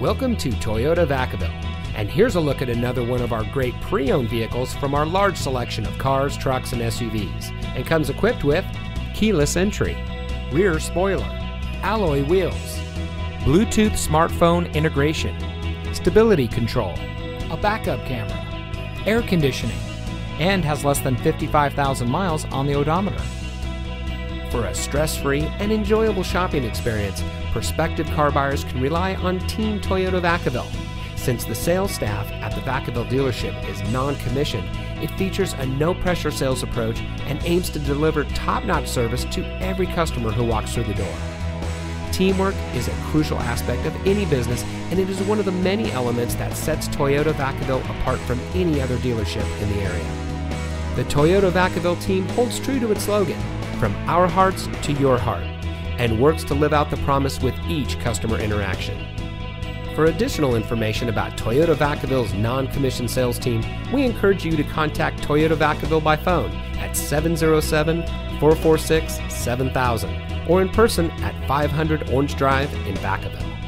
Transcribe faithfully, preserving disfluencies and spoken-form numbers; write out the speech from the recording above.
Welcome to Toyota Vacaville, and here's a look at another one of our great pre-owned vehicles from our large selection of cars, trucks, and S U Vs, and comes equipped with keyless entry, rear spoiler, alloy wheels, Bluetooth smartphone integration, stability control, a backup camera, air conditioning, and has less than fifty-five thousand miles on the odometer. For a stress-free and enjoyable shopping experience, prospective car buyers can rely on Team Toyota Vacaville. Since the sales staff at the Vacaville dealership is non-commissioned, it features a no-pressure sales approach and aims to deliver top-notch service to every customer who walks through the door. Teamwork is a crucial aspect of any business, and it is one of the many elements that sets Toyota Vacaville apart from any other dealership in the area. The Toyota Vacaville team holds true to its slogan, "From our hearts to your heart," and works to live out the promise with each customer interaction. For additional information about Toyota Vacaville's non-commissioned sales team, we encourage you to contact Toyota Vacaville by phone at seven zero seven, four four six, seven thousand or in person at five hundred Orange Drive in Vacaville.